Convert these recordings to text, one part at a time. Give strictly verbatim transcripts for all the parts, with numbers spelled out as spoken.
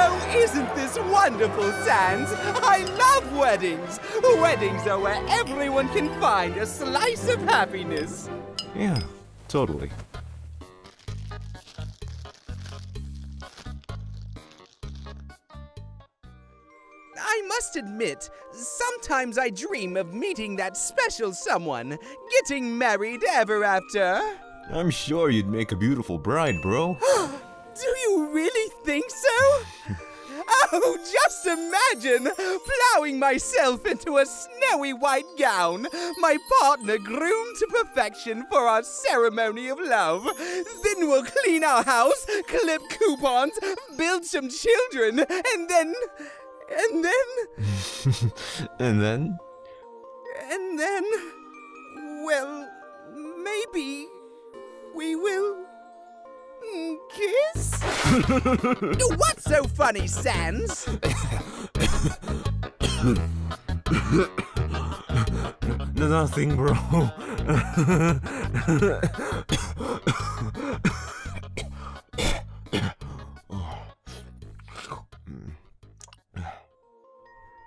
Oh, isn't this wonderful, Sans? I love weddings. Weddings are where everyone can find a slice of happiness. Yeah, totally. I must admit, sometimes I dream of meeting that special someone, getting married ever after. I'm sure you'd make a beautiful bride, bro. Do you really think so? Oh, just imagine plowing myself into a snowy white gown, my partner groomed to perfection for our ceremony of love. Then we'll clean our house, clip coupons, build some children, and then... and then... and then? And then... well, maybe we will... kiss? What's so funny, Sans? Nothing, bro.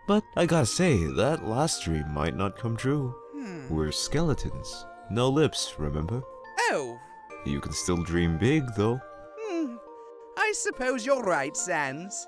But I gotta say, that last dream might not come true. Hmm. We're skeletons. No lips, remember? Oh. You can still dream big, though. Hmm. I suppose you're right, Sans.